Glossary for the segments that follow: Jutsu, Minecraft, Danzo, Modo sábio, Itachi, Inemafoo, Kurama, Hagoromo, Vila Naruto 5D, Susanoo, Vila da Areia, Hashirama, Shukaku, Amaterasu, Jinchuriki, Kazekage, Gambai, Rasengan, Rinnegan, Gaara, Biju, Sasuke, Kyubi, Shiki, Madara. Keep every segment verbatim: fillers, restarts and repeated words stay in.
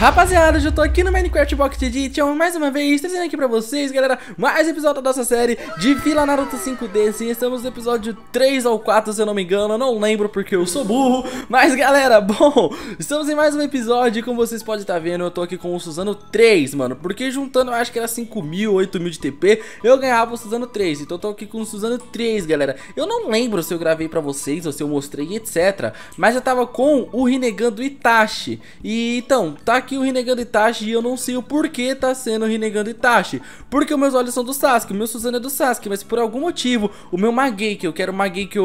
Rapaziada, eu tô aqui no Minecraft Box de Tchau mais uma vez, trazendo aqui pra vocês, galera, mais episódio da nossa série de Vila Naruto cinco D. Sim, estamos no episódio três ou quatro, se eu não me engano, eu não lembro porque eu sou burro. Mas, galera, bom, estamos em mais um episódio e como vocês podem estar vendo, eu tô aqui com o Susanoo três, mano. Porque juntando, eu acho que era cinco mil, oito mil de T P, eu ganhava o Susanoo três. Então eu tô aqui com o Susanoo três, galera. Eu não lembro se eu gravei pra vocês ou se eu mostrei, etcétera. Mas eu tava com o Rinnegan do Itachi. E então, tá aqui o Rinnegan do Itachi e eu não sei o porquê tá sendo o Rinnegan do Itachi. Porque meus olhos são do Sasuke, o meu Susanoo é do Sasuke, mas por algum motivo o meu Mageki, eu quero o Mageki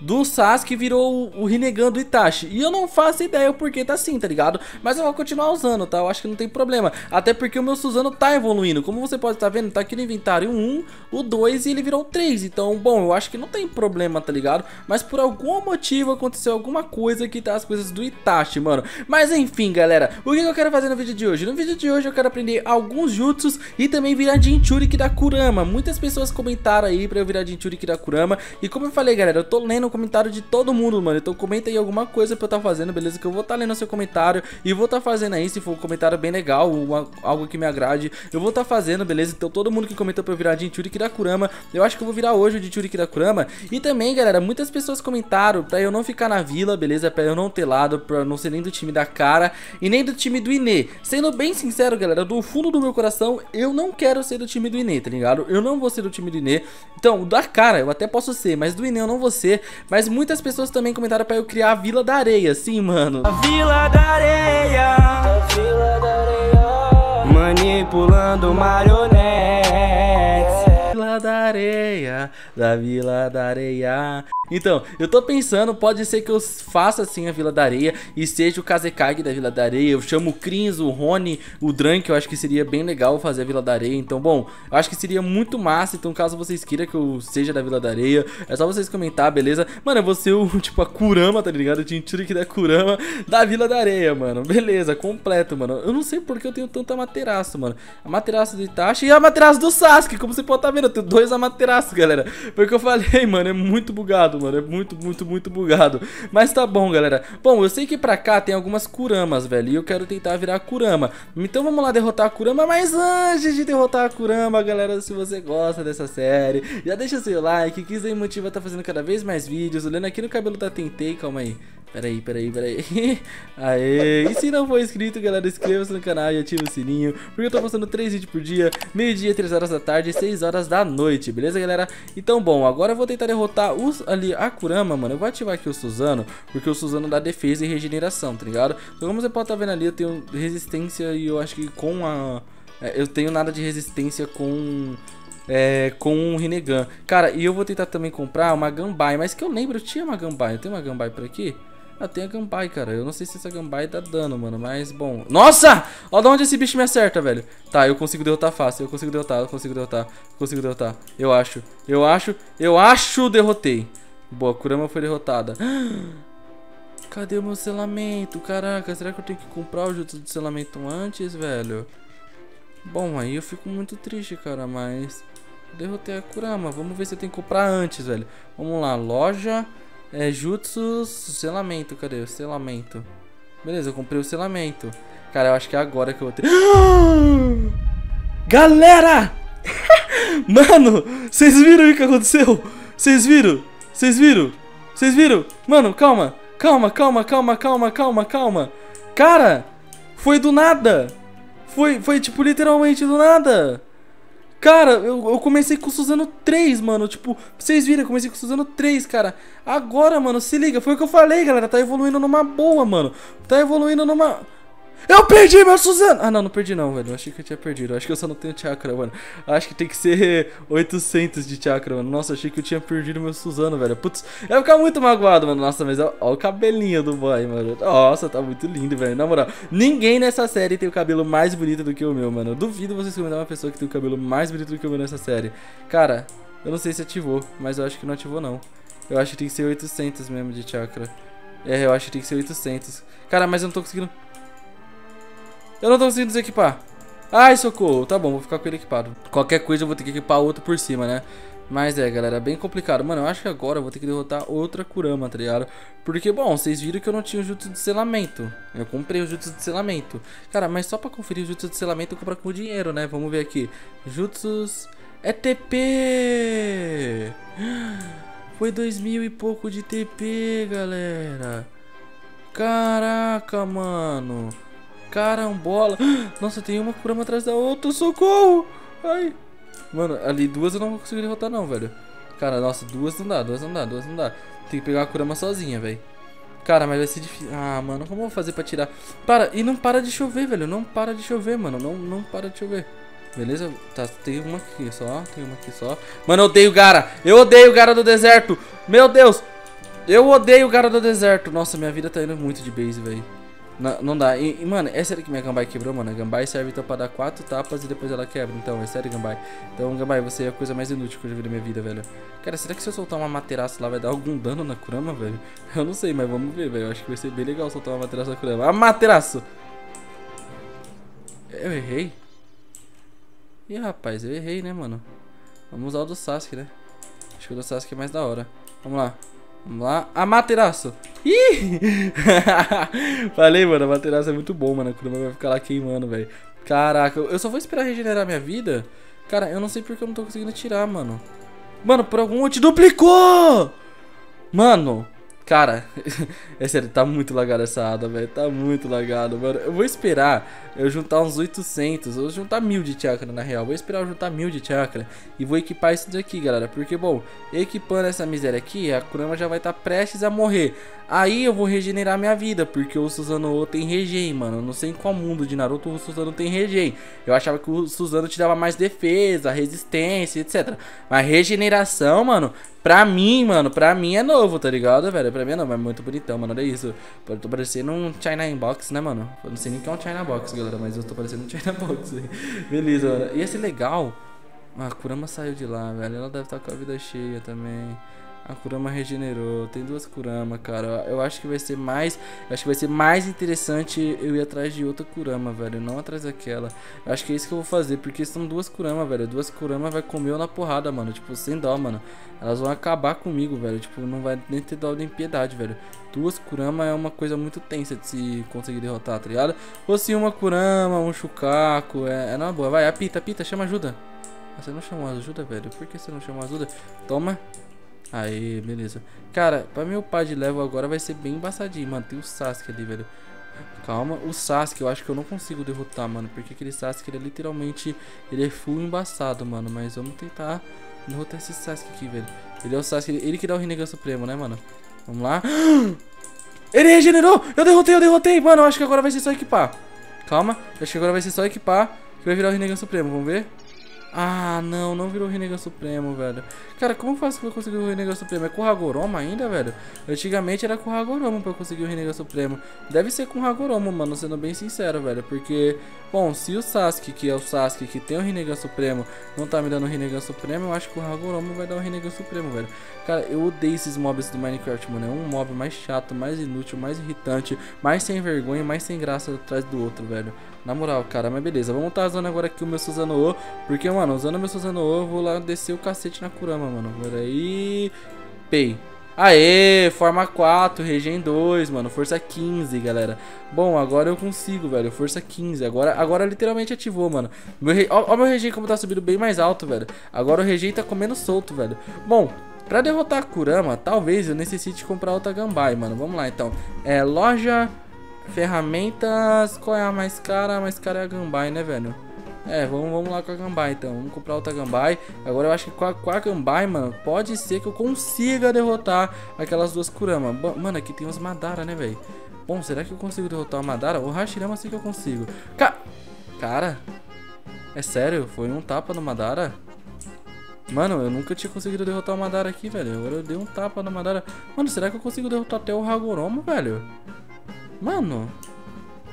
do Sasuke, virou o Rinnegan do Itachi. E eu não faço ideia o porquê tá assim, tá ligado? Mas eu vou continuar usando, tá? Eu acho que não tem problema. Até porque o meu Susanoo tá evoluindo. Como você pode estar vendo, tá aqui no inventário o um, o dois e ele virou o três. Então, bom, eu acho que não tem problema, tá ligado? Mas por algum motivo aconteceu alguma coisa que tá as coisas do Itachi, mano. Mas enfim, galera, o que eu quero quero fazer no vídeo de hoje? No vídeo de hoje eu quero aprender alguns jutsus e também virar Jinchuriki da Kurama. Muitas pessoas comentaram aí pra eu virar Jinchuriki da Kurama. E como eu falei, galera, eu tô lendo o comentário de todo mundo, mano. Então comenta aí alguma coisa pra eu tá fazendo, beleza? Que eu vou tá lendo o seu comentário e vou tá fazendo aí, se for um comentário bem legal, uma, algo que me agrade, eu vou tá fazendo, beleza? Então todo mundo que comentou pra eu virar Jinchuriki da Kurama, eu acho que eu vou virar hoje o Jinchuriki da Kurama. E também, galera, muitas pessoas comentaram pra eu não ficar na vila, beleza? Pra eu não ter lado, pra eu não ser nem do time da Gaara e nem do time do Ine. Sendo bem sincero, galera, do fundo do meu coração, eu não quero ser do time do Ine, tá ligado? Eu não vou ser do time do Ine. Então, da Gaara eu até posso ser, mas do Ine eu não vou ser. Mas muitas pessoas também comentaram pra eu criar a Vila da Areia, sim, mano. A Vila da Areia, a Vila da Areia, manipulando marionetes. Vila da Areia, da Vila da Areia. Então, eu tô pensando, pode ser que eu faça assim a Vila da Areia e seja o Kazekage da Vila da Areia. Eu chamo o Krins, o Rony, o Drank, eu acho que seria bem legal fazer a Vila da Areia. Então, bom, eu acho que seria muito massa. Então, caso vocês queiram que eu seja da Vila da Areia, é só vocês comentar, beleza? Mano, eu vou ser o, tipo, a Kurama, tá ligado? O Jinchuriki da Kurama da Vila da Areia, mano. Beleza, completo, mano. Eu não sei porque eu tenho tanto Amaterasu, mano. Amaterasu do Itachi e Amaterasu do Sasuke, como você pode estar vendo, eu tenho dois Amaterasu, galera. Foi o que eu falei, mano, é muito bugado, mano, é muito, muito, muito bugado. Mas tá bom, galera. Bom, eu sei que pra cá tem algumas Kuramas, velho, e eu quero tentar virar a Kurama. Então vamos lá derrotar a Kurama, mas antes de derrotar a Kurama, galera, se você gosta dessa série, já deixa seu like, que isso aí motiva tá fazendo cada vez mais vídeos. Olhando aqui no cabelo da Tentei, calma aí. Peraí, peraí, peraí. Aê, e se não for inscrito, galera, inscreva-se no canal e ativa o sininho, porque eu tô postando três vídeos por dia, meio-dia, três horas da tarde e seis horas da noite, beleza, galera? Então, bom, agora eu vou tentar derrotar os, ali a Kurama, mano. Eu vou ativar aqui o Susanoo, porque o Susanoo dá defesa e regeneração, tá ligado? Então, como você pode estar vendo ali, eu tenho resistência e eu acho que com a... eu tenho nada de resistência com... É, com o Rinnegan. Cara, e eu vou tentar também comprar uma Gambai, mas que eu lembro, eu tinha uma Gambai. Eu tenho uma Gambai por aqui? Ah, tem a Gambai, cara. Eu não sei se essa Gambai dá dano, mano, mas bom. Nossa! Olha de onde esse bicho me acerta, velho. Tá, eu consigo derrotar fácil. Eu consigo derrotar, eu consigo derrotar. Eu consigo derrotar. Eu acho. Eu acho. Eu acho derrotei. Boa, a Kurama foi derrotada. Cadê o meu selamento? Caraca, será que eu tenho que comprar o jutsu de selamento antes, velho? Bom, aí eu fico muito triste, cara, mas... derrotei a Kurama. Vamos ver se eu tenho que comprar antes, velho. Vamos lá, loja... é jutsu, selamento, cadê o selamento? Beleza, eu comprei o selamento. Cara, eu acho que é agora que eu vou ter... Galera! Mano, vocês viram o que aconteceu? Vocês viram? Vocês viram? Vocês viram? Mano, calma, calma, calma, calma, calma, calma, calma. Cara, foi do nada. Foi, foi tipo, literalmente do nada. Cara, eu, eu comecei com o Susanoo três, mano. Tipo, vocês viram, eu comecei com o Susanoo três, cara. Agora, mano, se liga. Foi o que eu falei, galera. Tá evoluindo numa boa, mano. Tá evoluindo numa... eu perdi meu Susanoo! Ah, não, não perdi não, velho. Eu achei que eu tinha perdido. Eu acho que eu só não tenho chakra, mano. Eu acho que tem que ser oitocentos de chakra, mano. Nossa, eu achei que eu tinha perdido meu Susanoo, velho. Putz, eu ia ficar muito magoado, mano. Nossa, mas ó, ó o cabelinho do boy, mano. Nossa, tá muito lindo, velho. Na moral, ninguém nessa série tem o cabelo mais bonito do que o meu, mano. Eu duvido vocês comentarem uma pessoa que tem o cabelo mais bonito do que o meu nessa série. Cara, eu não sei se ativou, mas eu acho que não ativou, não. Eu acho que tem que ser oitocentos mesmo de chakra. É, eu acho que tem que ser oitocentos. Cara, mas eu não tô conseguindo... eu não tô conseguindo desequipar. Ai, socorro. Tá bom, vou ficar com ele equipado. Qualquer coisa eu vou ter que equipar outro por cima, né? Mas é, galera, bem complicado. Mano, eu acho que agora eu vou ter que derrotar outra Kurama, tá ligado? Porque, bom, vocês viram que eu não tinha o Jutsu de selamento. Eu comprei o Jutsu de selamento. Cara, mas só pra conferir o Jutsu de selamento eu comprar com o dinheiro, né? Vamos ver aqui. Jutsus... É T P! Foi dois mil e pouco de T P, galera. Caraca, mano. Carambola. Nossa, tem uma Kurama atrás da outra. Socorro! Ai... Mano, ali duas eu não vou conseguir derrotar não, velho. Cara, nossa, duas não dá, duas não dá, duas não dá. Tem que pegar a Kurama sozinha, velho. Cara, mas vai ser difícil. Ah, mano, como eu vou fazer pra tirar? Para, e não para de chover, velho. Não para de chover, mano. Não, não para de chover. Beleza? Tá, tem uma aqui só, tem uma aqui só. Mano, eu odeio o Gaara. Eu odeio o Gaara do deserto. Meu Deus. Eu odeio o Gaara do deserto. Nossa, minha vida tá indo muito de base, velho. Não, não dá, e, e mano, é sério que minha Gambai quebrou, mano. A Gambai serve então pra dar quatro tapas e depois ela quebra, então, é sério, Gambai. Então, Gambai, você é a coisa mais inútil que eu já vi na minha vida, velho. Cara, será que se eu soltar uma Amaterasu lá vai dar algum dano na Kurama, velho? Eu não sei, mas vamos ver, velho. Eu acho que vai ser bem legal soltar uma Amaterasu na Kurama. Amaterasu! Eu errei? Ih, rapaz, eu errei, né, mano? Vamos usar o do Sasuke, né? Acho que o do Sasuke é mais da hora. Vamos lá. Vamos lá, Amaterasu. Ih! Falei, mano, Amaterasu é muito bom, mano. A Kurama vai ficar lá queimando, velho. Caraca, eu só vou esperar regenerar minha vida. Cara, eu não sei porque eu não tô conseguindo tirar, mano. Mano, por algum motivo duplicou! Mano, cara, é sério, tá muito lagado essa ada, velho. Tá muito lagado, mano. Eu vou esperar eu juntar uns oitocentos. Eu vou juntar mil de chakra, na real. Vou esperar eu juntar mil de chakra. E vou equipar isso daqui, galera. Porque, bom, equipando essa miséria aqui, a Kurama já vai estar tá prestes a morrer. Aí eu vou regenerar minha vida. Porque o Susanoo tem regen, mano. Eu não sei em qual mundo de Naruto o Susanoo tem regen. Eu achava que o Susanoo te dava mais defesa, resistência, etcétera. Mas regeneração, mano... Pra mim, mano, pra mim é novo, tá ligado, velho? Pra mim é novo, é muito bonitão, mano, olha isso. Eu tô parecendo um China Inbox, né, mano? Eu não sei nem o que é um China Box, galera, mas eu tô parecendo um China Box. Beleza, mano. Ia ser legal. Ah, a Kurama saiu de lá, velho. Ela deve estar com a vida cheia também. A Kurama regenerou. Tem duas Kurama, cara. Eu acho que vai ser mais... Eu acho que vai ser mais interessante eu ir atrás de outra Kurama, velho. Não atrás daquela. Eu acho que é isso que eu vou fazer. Porque são duas Kurama, velho. Duas Kurama vai comer eu na porrada, mano. Tipo, sem dó, mano. Elas vão acabar comigo, velho. Tipo, não vai nem ter dó nem piedade, velho. Duas Kurama é uma coisa muito tensa de se conseguir derrotar, tá ligado? Ou se uma Kurama, um Shukaku. É, é na boa. Vai, apita, apita. Chama ajuda. Você não chamou ajuda, velho? Por que você não chamou ajuda? Toma. Aí, beleza. Cara, pra me upar de level agora vai ser bem embaçadinho, mano. Tem o Sasuke ali, velho. Calma, o Sasuke eu acho que eu não consigo derrotar, mano. Porque aquele Sasuke, ele é literalmente... Ele é full embaçado, mano. Mas vamos tentar derrotar esse Sasuke aqui, velho. Ele é o Sasuke, ele, ele que dá o Rinnegan Supremo, né, mano? Vamos lá. Ele regenerou! Eu derrotei, eu derrotei! Mano, eu acho que agora vai ser só equipar. Calma, eu acho que agora vai ser só equipar que vai virar o Rinnegan Supremo, vamos ver? Ah, não, não virou o Rinnegan Supremo, velho. Cara, como eu faço pra eu conseguir o Rinnegan Supremo? É com o Hagoromo ainda, velho? Antigamente era com o Hagoromo pra eu conseguir o Rinnegan Supremo. Deve ser com o Hagoromo, mano, sendo bem sincero, velho. Porque, bom, se o Sasuke, que é o Sasuke que tem o Rinnegan Supremo, não tá me dando o Rinnegan Supremo, eu acho que o Hagoromo vai dar o Rinnegan Supremo, velho. Cara, eu odeio esses mobs do Minecraft, mano. É um mob mais chato, mais inútil, mais irritante, mais sem vergonha, mais sem graça atrás do outro, velho. Na moral, cara, mas beleza. Vamos estar usando agora aqui o meu Susanoo. Porque, mano, usando o meu Susanoo, eu vou lá descer o cacete na Kurama, mano. Peraí. Pei. Aê, forma quatro, regen dois, mano. Força quinze, galera. Bom, agora eu consigo, velho. Força quinze. Agora, agora literalmente ativou, mano. Meu re... Ó, ó, meu regen como tá subindo bem mais alto, velho. Agora o regen tá comendo solto, velho. Bom. Pra derrotar a Kurama, talvez eu necessite comprar outra Gambai, mano. Vamos lá, então. É, loja, ferramentas... Qual é a mais cara? A mais cara é a Gambai, né, velho? É, vamos, vamos lá com a Gambai, então. Vamos comprar outra Gambai. Agora eu acho que com a, com a Gambai, mano, pode ser que eu consiga derrotar aquelas duas Kurama. Bo- mano, aqui tem umas Madara, né, velho? Bom, será que eu consigo derrotar a Madara? O Hashirama sim que eu consigo. Ca- Cara? É sério? Foi um tapa no Madara? Mano, eu nunca tinha conseguido derrotar o Madara aqui, velho. Agora eu dei um tapa no Madara. Mano, será que eu consigo derrotar até o Hagoromo, velho? Mano,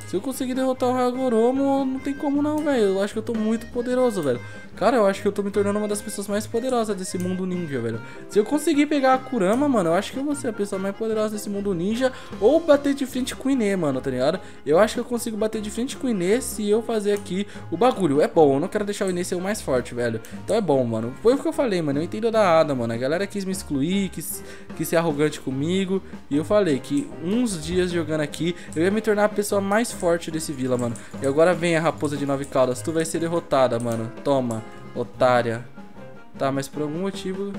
Se eu conseguir derrotar o Hagoromo, não tem como não, velho. Eu acho que eu tô muito poderoso, velho. Cara, eu acho que eu tô me tornando uma das pessoas mais poderosas desse mundo ninja, velho. Se eu conseguir pegar a Kurama, mano, eu acho que eu vou ser a pessoa mais poderosa desse mundo ninja. Ou bater de frente com o Ine, mano, tá ligado? Eu acho que eu consigo bater de frente com o Ine se eu fazer aqui o bagulho. É bom, eu não quero deixar o Ine ser o mais forte, velho. Então é bom, mano. Foi o que eu falei, mano. Eu entendo da Ada, mano. A galera quis me excluir, quis, quis ser arrogante comigo. E eu falei que uns dias jogando aqui, eu ia me tornar a pessoa mais forte desse vila, mano. E agora vem a raposa de nove caudas. Tu vai ser derrotada, mano. Toma, otária. Tá, mas por algum motivo...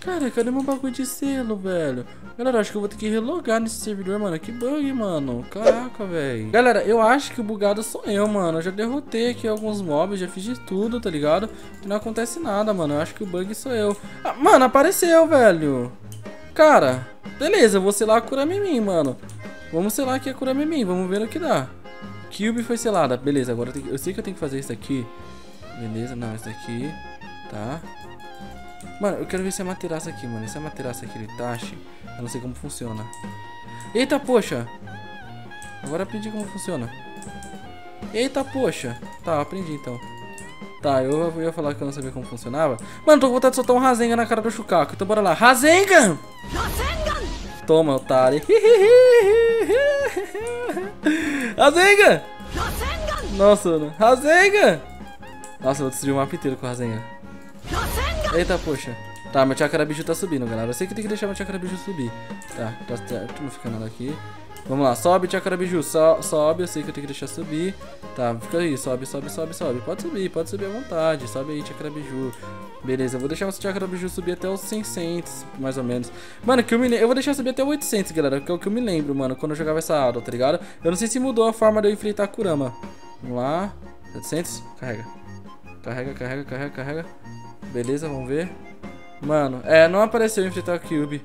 Cara, cadê meu bagulho de selo, velho? Galera, acho que eu vou ter que relogar nesse servidor, mano. Que bug, mano. Caraca, velho. Galera, eu acho que o bugado sou eu, mano. Eu já derrotei aqui alguns mobs, já fiz de tudo, tá ligado? E não acontece nada, mano. Eu acho que o bug sou eu. Ah, mano, apareceu, velho. Cara, beleza, eu vou selar a Kurama em mim, mano. Vamos selar aqui a Kurama em mim, vamos ver o que dá. Kyubi foi selada. Beleza, agora eu, tenho... eu sei que eu tenho que fazer isso aqui. Beleza, não, isso aqui. Tá. Mano, eu quero ver esse Amaterasu aqui, mano. Esse Amaterasu aqui, ele Itachi. Eu não sei como funciona. Eita, poxa. Agora aprendi como funciona. Eita, poxa. Tá, aprendi então. Tá, eu, eu ia falar que eu não sabia como funcionava. Mano, tô com vontade de soltar um Rasengan na cara do Shukaku. Então bora lá. Rasengan! Rasengan! Toma, otário. Rasengan! Rasengan! Nossa, mano. Rasengan! Nossa, eu vou destruir o mapa inteiro com o Rasengan. Eita, poxa. Tá, meu chakra biju tá subindo, galera. Eu sei que tem que deixar meu chakra biju subir. Tá, tá certo. Não fica nada aqui. Vamos lá. Sobe, chakra biju. So, sobe. Eu sei que eu tenho que deixar subir. Tá, fica aí. Sobe, sobe, sobe, sobe. Pode subir. Pode subir à vontade. Sobe aí, chakra biju. Beleza. Eu vou deixar o chakra biju subir até os seiscentos, mais ou menos. Mano, que eu, me... eu vou deixar subir até oitocentos, galera. Que é o que eu me lembro, mano. Quando eu jogava essa aula, tá ligado? Eu não sei se mudou a forma de eu enfrentar a Kurama. Vamos lá. oitocentos. Carrega. Carrega, carrega, carrega, carrega. Beleza, vamos ver. Mano, é, não apareceu enfrentar o Kyubi.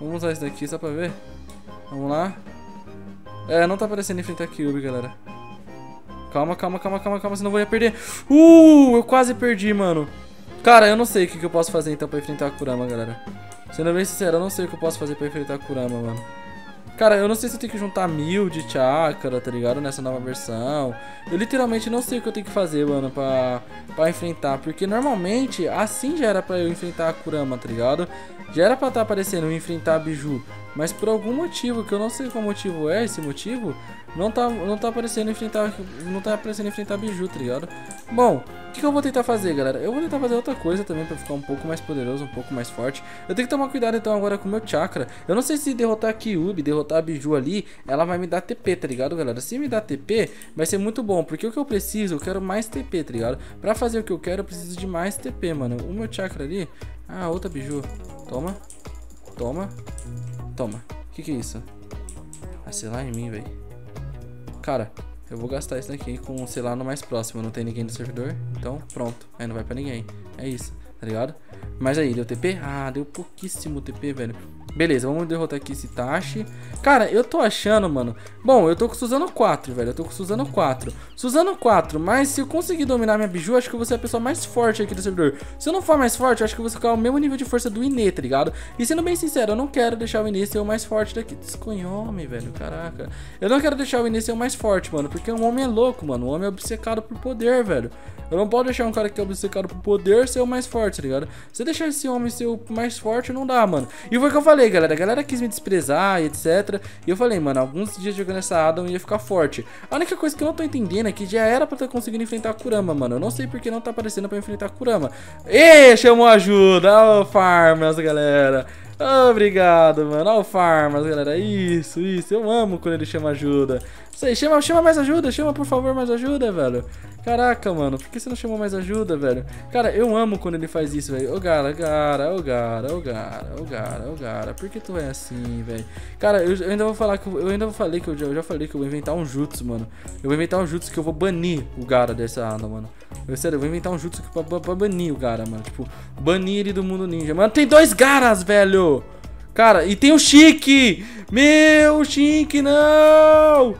Vamos usar isso daqui só pra ver. Vamos lá. É, não tá aparecendo enfrentar o Kyubi, galera. Calma, calma, calma, calma, calma, senão eu ia perder. Uh, eu quase perdi, mano. Cara, eu não sei o que, que eu posso fazer então pra enfrentar a Kurama, galera. Sendo bem sincero, eu não sei o que eu posso fazer pra enfrentar a Kurama, mano. Cara, eu não sei se eu tenho que juntar mil de chakra, tá ligado? Nessa nova versão. Eu literalmente não sei o que eu tenho que fazer, mano, pra, pra enfrentar. Porque normalmente, assim já era pra eu enfrentar a Kurama, tá ligado? Já era pra estar aparecendo eu enfrentar a Biju. Mas por algum motivo, que eu não sei qual motivo é esse motivo, não tá, não tá aparecendo enfrentar, não tá aparecendo enfrentar a Biju, tá ligado? Bom, o que, que eu vou tentar fazer, galera? Eu vou tentar fazer outra coisa também pra ficar um pouco mais poderoso, um pouco mais forte. Eu tenho que tomar cuidado então agora com o meu chakra. Eu não sei se derrotar a Kyubi, derrotar a Biju ali, ela vai me dar T P, tá ligado, galera? Se me dar T P, vai ser muito bom, porque o que eu preciso, eu quero mais T P, tá ligado? Pra fazer o que eu quero, eu preciso de mais T P, mano. O meu chakra ali... Ah, outra Biju. Toma. Toma. Toma. Que que é isso? Ah, sei lá em mim, velho. Cara, eu vou gastar isso daqui com, sei lá, no mais próximo. Não tem ninguém no servidor. Então, pronto. Aí não vai pra ninguém. É isso, tá ligado? Mas aí, deu T P? Ah, deu pouquíssimo T P, velho. Beleza, vamos derrotar aqui esse Itachi. Cara, eu tô achando, mano. Bom, eu tô com Susanoo quatro, velho. Eu tô com Susanoo quatro. Susanoo quatro, mas se eu conseguir dominar minha Biju, acho que eu vou ser a pessoa mais forte aqui do servidor. Se eu não for mais forte, eu acho que eu vou ficar o mesmo nível de força do Ine, tá ligado? E sendo bem sincero, eu não quero deixar o Ine ser o mais forte daqui. Desconhome, velho, caraca. Eu não quero deixar o Ine ser o mais forte, mano. Porque um homem é louco, mano. Um homem é obcecado por poder, velho. Eu não posso deixar um cara que é obcecado por poder ser o mais forte, tá ligado? Se eu deixar esse homem ser o mais forte, não dá, mano. E foi o que eu falei, galera. A galera quis me desprezar e etcétera. E eu falei, mano, alguns dias jogando essa Adam ia ficar forte. A única coisa que eu não tô entendendo é que já era pra ter conseguido enfrentar a Kurama, mano. Eu não sei porque não tá aparecendo pra enfrentar a Kurama. E chamou ajuda. Ô, Farmas, galera. Obrigado, mano. Ó o Farmas, galera. Isso, isso. Eu amo quando ele chama ajuda. Isso aí, chama, chama mais ajuda. Chama, por favor, mais ajuda, velho. Caraca, mano. Por que você não chamou mais ajuda, velho? Cara, eu amo quando ele faz isso, velho. Ô, Gaara, Gaara, ô, Gaara, ô, Gaara, ô, Gaara, ô, Gaara. Por que tu é assim, velho? Cara, eu, eu ainda vou falar que... Eu, eu ainda vou falei que eu já, eu já falei que eu vou inventar um Jutsu, mano. Eu vou inventar um Jutsu que eu vou banir o Gaara dessa anda, mano. Eu, sério, eu vou inventar um Jutsu pra, pra, pra banir o Gaara, mano. Tipo, banir ele do mundo ninja. Mano, tem dois Gaaras, velho! Cara, e tem o Shiki. Meu, Shiki, não.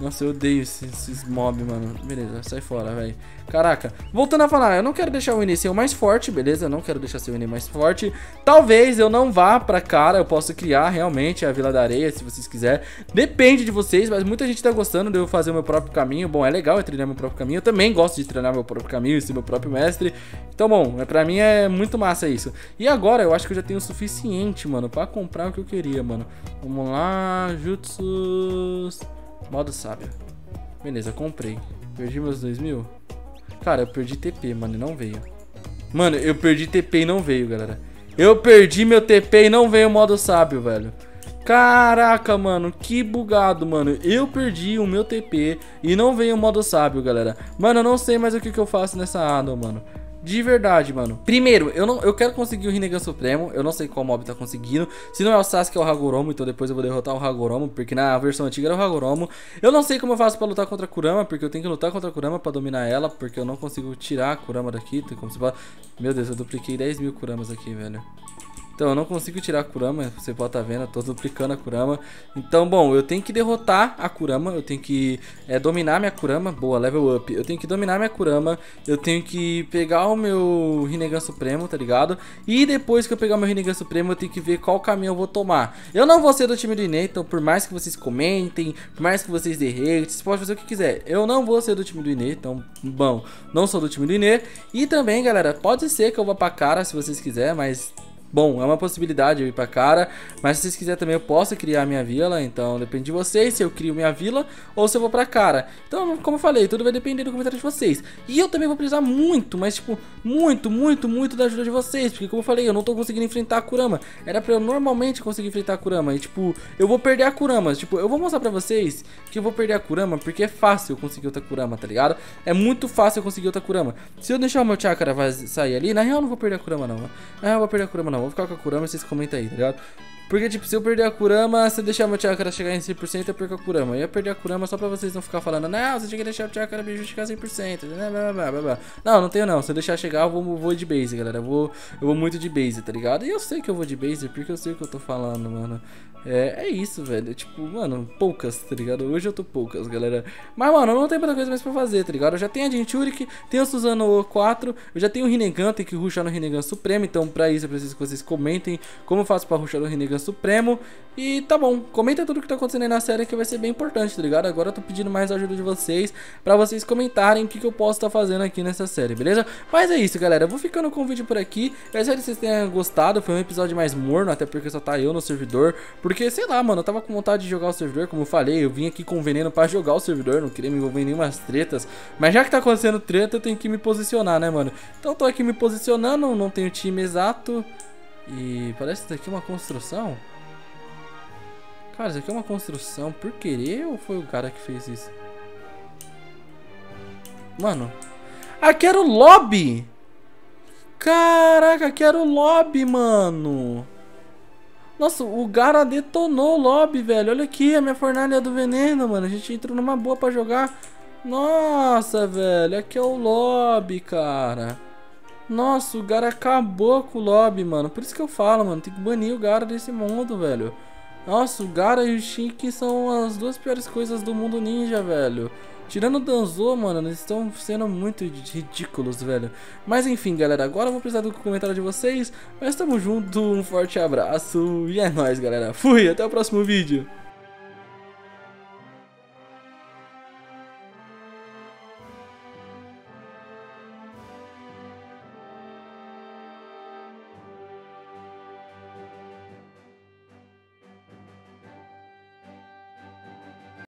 Nossa, eu odeio esses, esses mobs, mano. Beleza, sai fora, velho. Caraca, voltando a falar, eu não quero deixar o N ser o mais forte, beleza? Eu não quero deixar seu N mais forte. Talvez eu não vá pra cara, eu posso criar realmente a Vila da Areia, se vocês quiserem. Depende de vocês, mas muita gente tá gostando de eu fazer o meu próprio caminho. Bom, é legal eu treinar meu próprio caminho. Eu também gosto de treinar meu próprio caminho e ser meu próprio mestre. Então, bom, pra mim é muito massa isso. E agora eu acho que eu já tenho o suficiente, mano, pra comprar o que eu queria, mano. Vamos lá, Jutsu... Modo sábio. Beleza, comprei. Perdi meus dois mil. Cara, eu perdi T P, mano, e não veio. Mano, eu perdi T P e não veio, galera. Eu perdi meu T P e não veio o modo sábio, velho. Caraca, mano, que bugado, mano. Eu perdi o meu T P e não veio o modo sábio, galera. Mano, eu não sei mais o que, que eu faço nessa área, mano. De verdade, mano. Primeiro, eu, não, eu quero conseguir o Rinnegan Supremo. Eu não sei qual mob tá conseguindo. Se não é o Sasuke, é o Hagoromo. Então depois eu vou derrotar o Hagoromo, porque na versão antiga era o Hagoromo. Eu não sei como eu faço pra lutar contra a Kurama, porque eu tenho que lutar contra a Kurama pra dominar ela, porque eu não consigo tirar a Kurama daqui. Como se fala... Meu Deus, eu dupliquei dez mil Kuramas aqui, velho. Então eu não consigo tirar a Kurama, você pode estar vendo, eu tô duplicando a Kurama. Então, bom, eu tenho que derrotar a Kurama, eu tenho que é, dominar minha Kurama. Boa, level up. Eu tenho que dominar minha Kurama, eu tenho que pegar o meu Rinnegan Supremo, tá ligado? E depois que eu pegar o meu Rinnegan Supremo, eu tenho que ver qual caminho eu vou tomar. Eu não vou ser do time do Ine, então por mais que vocês comentem, por mais que vocês derretem, vocês podem fazer o que quiser. Eu não vou ser do time do Ine, então, bom, não sou do time do Ine. E também, galera, pode ser que eu vá pra cara se vocês quiserem, mas... Bom, é uma possibilidade eu ir pra cara, mas se vocês quiserem também eu posso criar minha vila, então depende de vocês se eu crio minha vila ou se eu vou pra cara. Então, como eu falei, tudo vai depender do comentário de vocês. E eu também vou precisar muito, mas tipo, muito, muito, muito da ajuda de vocês, porque como eu falei, eu não tô conseguindo enfrentar a Kurama. Era pra eu normalmente conseguir enfrentar a Kurama e tipo, eu vou perder a Kurama. Tipo, eu vou mostrar pra vocês que eu vou perder a Kurama porque é fácil eu conseguir outra Kurama, tá ligado? É muito fácil eu conseguir outra Kurama. Se eu deixar o meu chakra sair ali, na real eu não vou perder a Kurama não, na real eu vou perder a Kurama não. Vou ficar com a Kurama e vocês comentam aí, tá ligado? Porque, tipo, se eu perder a Kurama, se eu deixar meu chakra chegar em cem por cento, eu perco a Kurama. Eu ia perder a Kurama só pra vocês não ficar falando, não, você tinha que deixar o chakra Biju chegar cem por cento. Blá, blá, blá, blá. Não, não tenho não. Se eu deixar chegar, eu vou, vou de base, galera. Eu vou, eu vou muito de base, tá ligado? E eu sei que eu vou de base porque eu sei o que eu tô falando, mano. É, é isso, velho. Tipo, mano, poucas, tá ligado? Hoje eu tô poucas, galera. Mas, mano, não tem muita coisa mais pra fazer, tá ligado? Eu já tenho a Jinchuriki, tenho a Susanoo quatro, eu já tenho o Rinnegan, tenho que rushar no Rinnegan Supremo. Então, pra isso, eu preciso que vocês comentem como eu faço pra rushar no Rinnegan Supremo. E tá bom, comenta tudo que tá acontecendo aí na série que vai ser bem importante, tá ligado? Agora eu tô pedindo mais a ajuda de vocês pra vocês comentarem o que, que eu posso tá fazendo aqui nessa série, beleza? Mas é isso, galera. Eu vou ficando com o vídeo por aqui. Eu espero que vocês tenham gostado. Foi um episódio mais morno, até porque só tá eu no servidor. Porque, sei lá, mano, eu tava com vontade de jogar o servidor, como eu falei, eu vim aqui com veneno pra jogar o servidor, não queria me envolver em nenhumas tretas. Mas já que tá acontecendo treta, eu tenho que me posicionar, né, mano? Então eu tô aqui me posicionando, não tenho time exato. E parece que isso aqui é uma construção. Cara, isso aqui é uma construção por querer ou foi o cara que fez isso? Mano, aqui era o lobby! Caraca, aqui era o lobby, mano! Nossa, o Gaara detonou o lobby, velho. Olha aqui, a minha fornalha do veneno, mano. A gente entrou numa boa pra jogar. Nossa, velho. Aqui é o lobby, cara. Nossa, o Gaara acabou com o lobby, mano. Por isso que eu falo, mano. Tem que banir o Gaara desse mundo, velho. Nossa, o Gaara e o Shiki são as duas piores coisas do mundo ninja, velho. Tirando o Danzo, mano, eles estão sendo muito ridículos, velho. Mas enfim, galera, agora eu vou precisar do comentário de vocês. Mas tamo junto, um forte abraço e é nóis, galera. Fui, até o próximo vídeo.